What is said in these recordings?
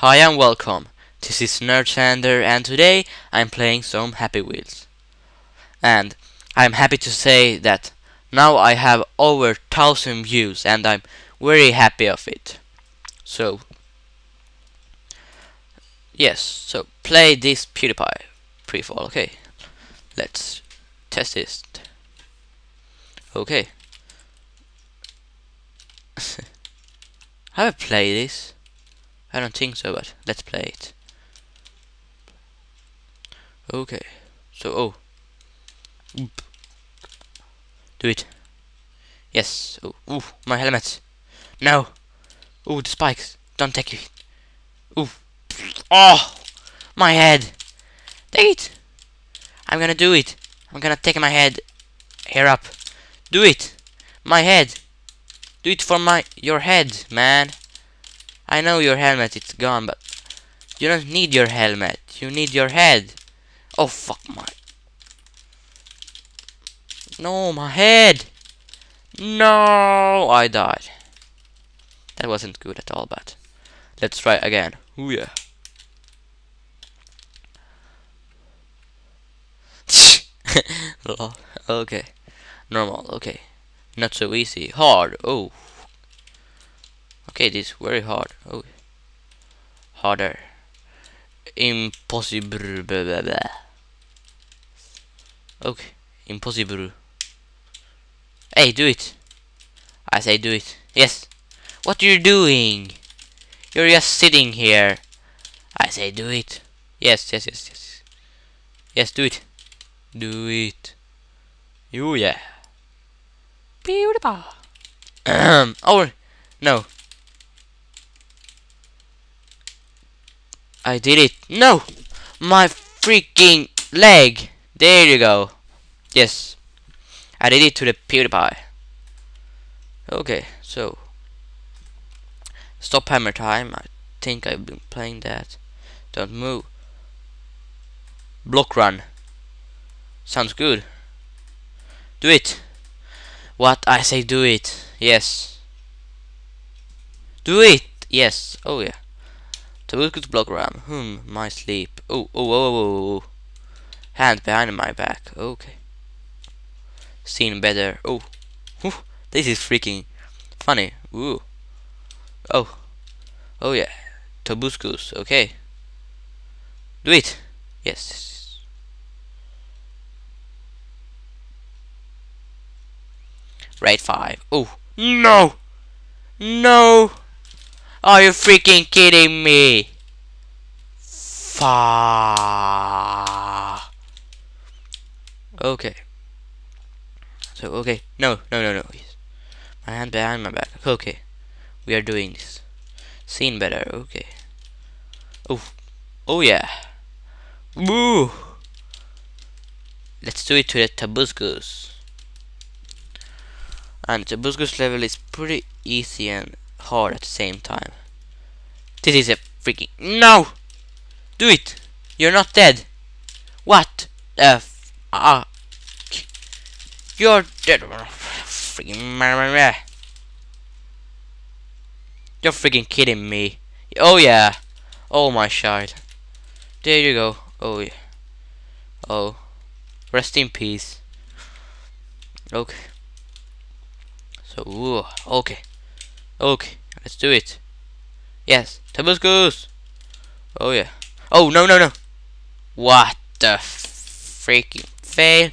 Hi and welcome, this is NerdZander and today I'm playing some Happy Wheels. And I'm happy to say that now I have over 1,000 views and I'm very happy of it. So, yes, so play this PewDiePie pre-fall, okay. Let's test this. Okay. Have I played this? I don't think so, but let's play it. Okay, so do it. Yes. Oh, ooh, my helmet. No. Ooh, the spikes. Don't take it. Ooh. Oh, my head. Take it. I'm gonna do it. I'm gonna take my head. Hair up. Do it. My head. Do it for your head, man. I know your helmet, it's gone, but you don't need your helmet, you need your head. Oh, fuck my... No, my head! No, I died. That wasn't good at all, but let's try again. Ooh, yeah. Okay. Normal, okay. Not so easy. Hard, oh. Okay, this is very hard. Oh, harder. Impossible. Blah, blah, blah. Okay, impossible. Hey, do it. I say do it. Yes. What are you doing? You're just sitting here. I say do it. Yes, yes, yes, yes. Yes, do it. Do it. You, yeah. Beautiful. Oh, no. I did it. No! My freaking leg! There you go. Yes. I did it to the PewDiePie. Okay, so. Stop hammer time. I think I've been playing that. Don't move. Block run. Sounds good. Do it. What? I say do it. Yes. Do it! Yes. Oh yeah. Tobuscus block ram. My sleep. Oh, oh, oh, oh, hand behind my back. Okay. Seen better. Oh. Whew. This is freaking funny. Ooh. Oh. Oh, yeah. Tobuscus. Okay. Do it. Yes. Rate 5. Oh. No. No. Are you freaking kidding me? Fa. Okay. So okay. No, no, no, no. My hand behind my back. Okay. We are doing this. Seen better. Okay. Oh. Oh yeah. Woo. Let's do it to the Tobuscus. And the Tobuscus level is pretty easy and hard at the same time. This is a freaking... No! Do it! You're not dead! What the f... You're dead! Freaking... You're freaking kidding me. Oh yeah! Oh my child. There you go. Oh yeah. Oh. Rest in peace. Okay. So, ooh, okay. Okay, let's do it. Yes, Tobuscus. Oh yeah. Oh no no no. What the freaking fail?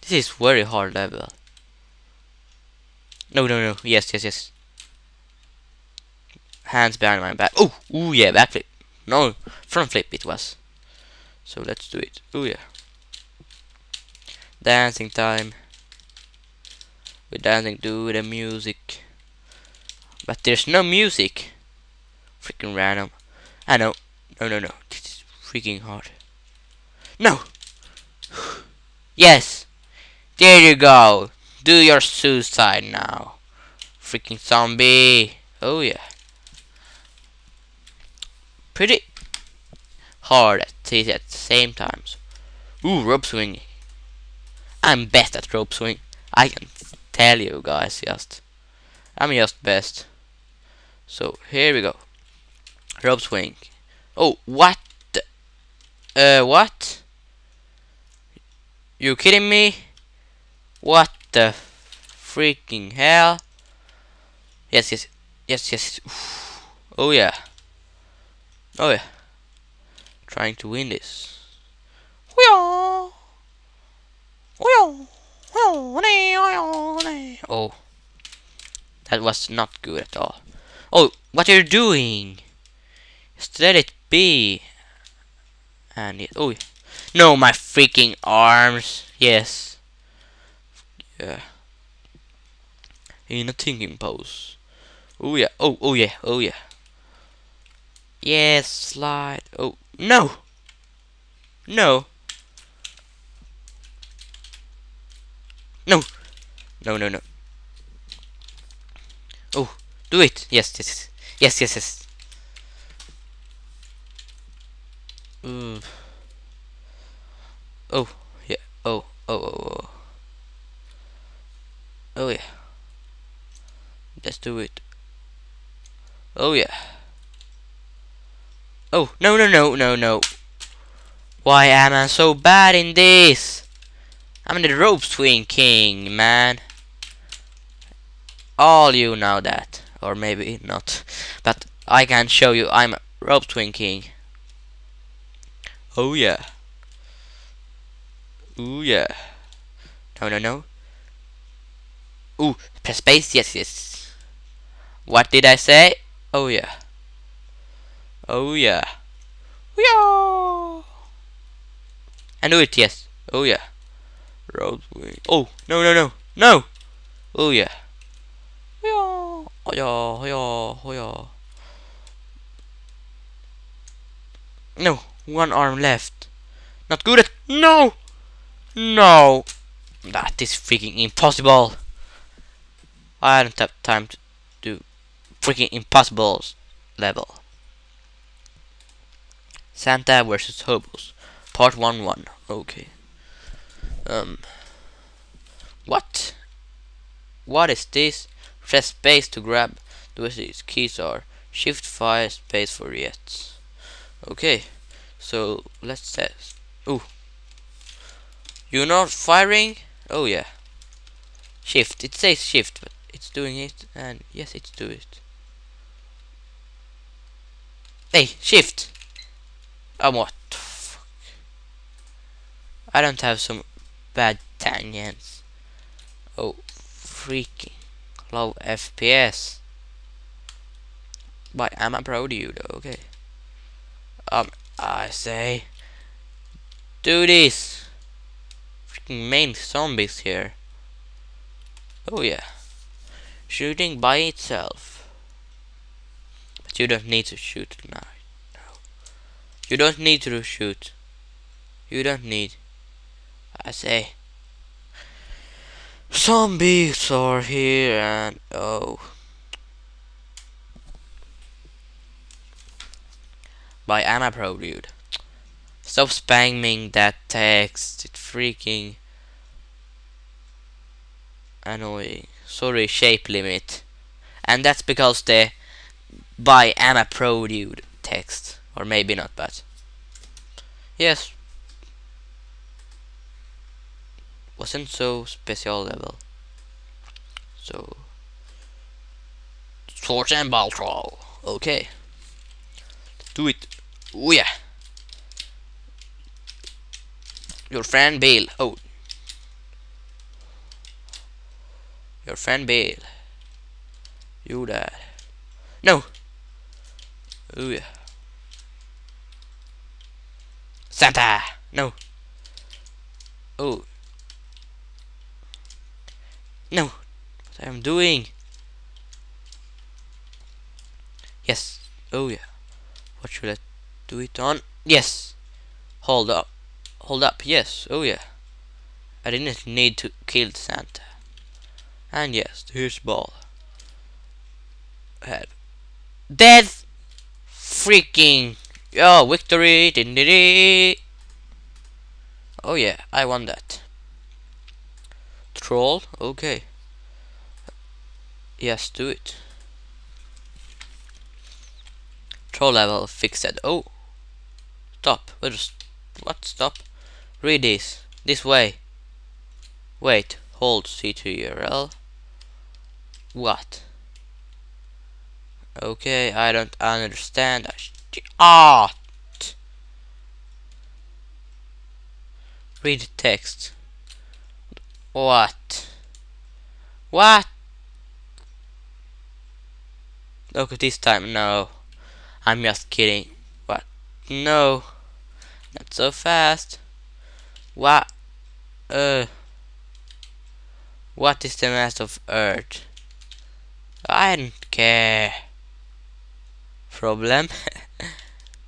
This is very hard level. No no no. Yes yes yes. Hands behind my back. Oh ooh yeah, backflip. No, front flip it was. So let's do it. Oh yeah. Dancing time. We're dancing to the music. But there's no music. Freaking random. I know. No, no, no. This is freaking hard. No! Yes! There you go! Do your suicide now. Freaking zombie. Oh, yeah. Pretty hard at the same time. Ooh, rope swing. I'm best at rope swing. I can tell you guys, just. I'm just best. So here we go. Her upswing. Oh, what? What? You kidding me? What the freaking hell? Yes, yes, yes, yes. Oof. Oh yeah. Oh yeah. Trying to win this. Oh. That was not good at all. Oh, what are you doing? Just let it be. And it, oh, no, my freaking arms. Yes. Yeah. In a thinking pose. Oh yeah. Oh, oh yeah. Oh yeah. Yes, slide. Oh no. No. No. No. No. No. Oh, do it. Yes, yes, yes, yes, yes. Oh, yeah. Oh, oh, oh, oh. Oh, yeah. Let's do it. Oh, yeah. Oh, no, no, no, no, no. Why am I so bad in this? I'm the rope swing king, man. All you know that, or maybe not, but I can show you I'm a rope swing king. Oh yeah. Oh yeah. No, no, no. Ooh, press space. Yes, yes. What did I say? Oh yeah. Oh yeah. Yeah. I knew it. Yes. Oh yeah. Rope swing. Oh no, no, no, no. Oh yeah. Oh yeah, oh yeah, oh yeah. No, one arm left. Not good at. No! No! That is freaking impossible! I don't have time to do freaking impossible level. Santa vs. Hobos. Part 1-1. Okay. What? What is this? Press space to grab. These keys are shift, fire, space for reacts. Okay, so let's test. Ooh, you're not firing. Oh yeah, shift. It says shift, but it's doing it. And yes, it's do it. Hey, shift. What the fuck? I don't have some bad tangents. Oh, freaking. Low FPS. Why am I proud of you though? Okay. I say, do this. Freaking main zombies here. Oh yeah. Shooting by itself. But you don't need to shoot now. No. You don't need to shoot. You don't need. I say. Zombies are here and oh. By Anna Pro, dude. Stop spamming that text. It's freaking annoying. Sorry, shape limit. And that's because the by Anna Pro, dude text. Or maybe not, but. Yes. Wasn't so special level. So Torch and Ball Troll. Okay. Let's do it. Oh yeah. Your friend Bill. Oh. Your friend Bill. You died. No. Oh yeah. Santa. No. Oh. No, what I'm doing? Yes. Oh yeah. What should I do it on? Yes. Hold up. Hold up. Yes. Oh yeah. I didn't need to kill Santa. And yes, here's ball. Head. Death. Freaking. Oh, victory. Oh yeah, I won that. Troll, okay. Yes, do it. Troll level, fix that. Oh, stop. What? Stop. Read this. This way. Wait. Hold C2 URL. What? Okay, I don't understand. Ah! Read the text. What? What? Okay, this time, no. I'm just kidding. What? No. Not so fast. What? What is the mass of Earth? I don't care. Problem.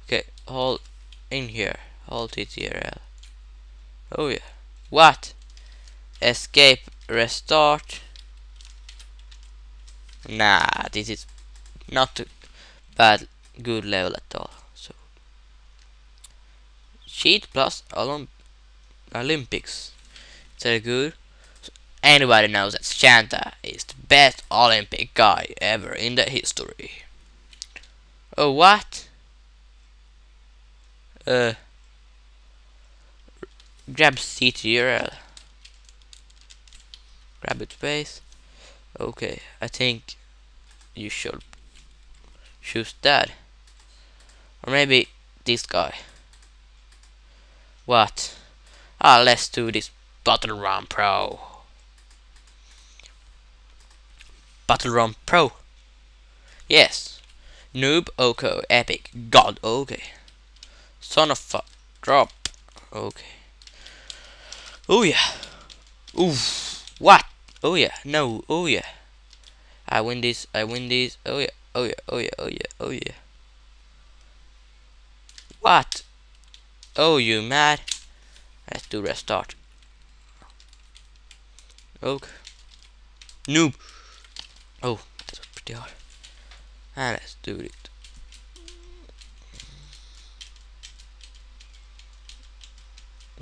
Okay, hold in here. Hold it here. Oh yeah. What? Escape. Restart. Nah, this is not bad. Good level at all. So cheat plus Olympics. It's very good. So anybody knows that Santa is the best Olympic guy ever in the history. Oh what? Grab CT URL. Grab it space. Okay, I think you should choose that. Or maybe this guy. What? Ah, let's do this Battle Royale Pro. Battle Royale Pro. Yes. Noob, okay. Epic, God, okay. Son of a drop, okay. Oh yeah. Oof. What? Oh yeah. No. Oh yeah. I win this. I win this. Oh yeah. Oh yeah, oh yeah, oh yeah, oh yeah. What? Oh, you mad? Let's do restart. Okay. Noob. Oh, that was pretty hard. And let's do it.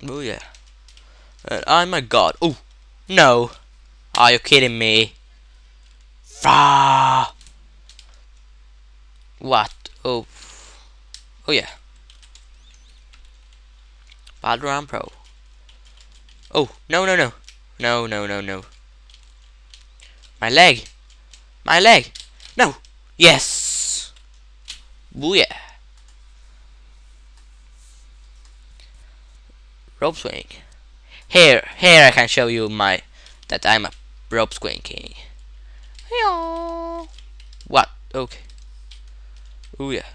Oh yeah. And I'm a god. Oh, no. Are you kidding me? Fah! What? Oh. Oh yeah. Battle Royale Pro. Oh, no, no, no. No, no, no, no. My leg. My leg. No. Yes. Booyah. Rope swing. Here I can show you my that I'm a rope swing king. What? Okay. Oh yeah.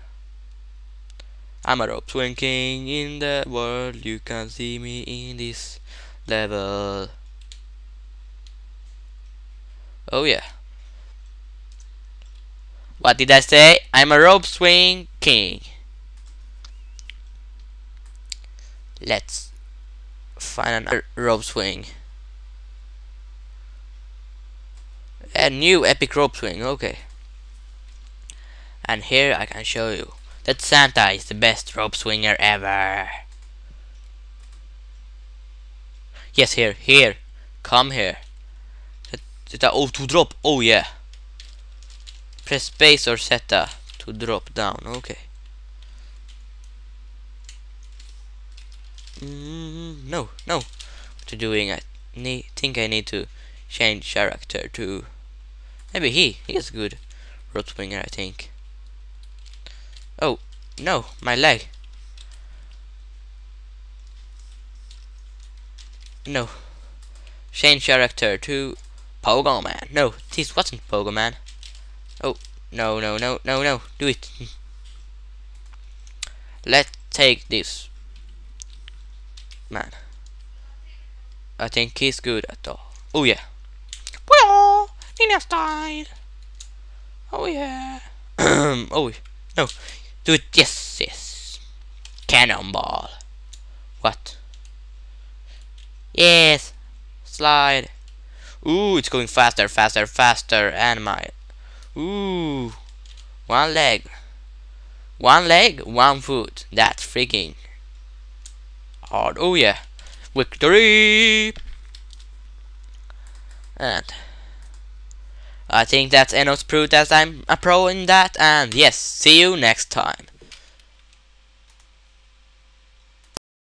I'm a rope swing king in the world. You can see me in this level. Oh yeah. What did I say? I'm a rope swing king. Let's find another rope swing. A new epic rope swing. Okay. And here I can show you that Santa is the best rope swinger ever. Yes, here, come here. Zeta O to drop. Oh yeah. Press space or Zeta to drop down. Okay. No, no. What are you doing? I think I need to change character to maybe he is good. Rope swinger, I think. Oh no, my leg. No. Change character to Pogo Man. No, this wasn't Pogo Man. Oh no, no, no, no, no. Do it. Let's take this man. I think he's good at all. Oh yeah. Well, Nina style. Oh yeah. Oh no, do it. Yes, yes. Cannonball. What? Yes. Slide. Ooh, it's going faster, faster, faster. And my. Ooh. One leg. One leg, one foot. That's freaking hard. Oh yeah. Victory. And I think that's enough to prove that I'm a pro in that, and yes, see you next time.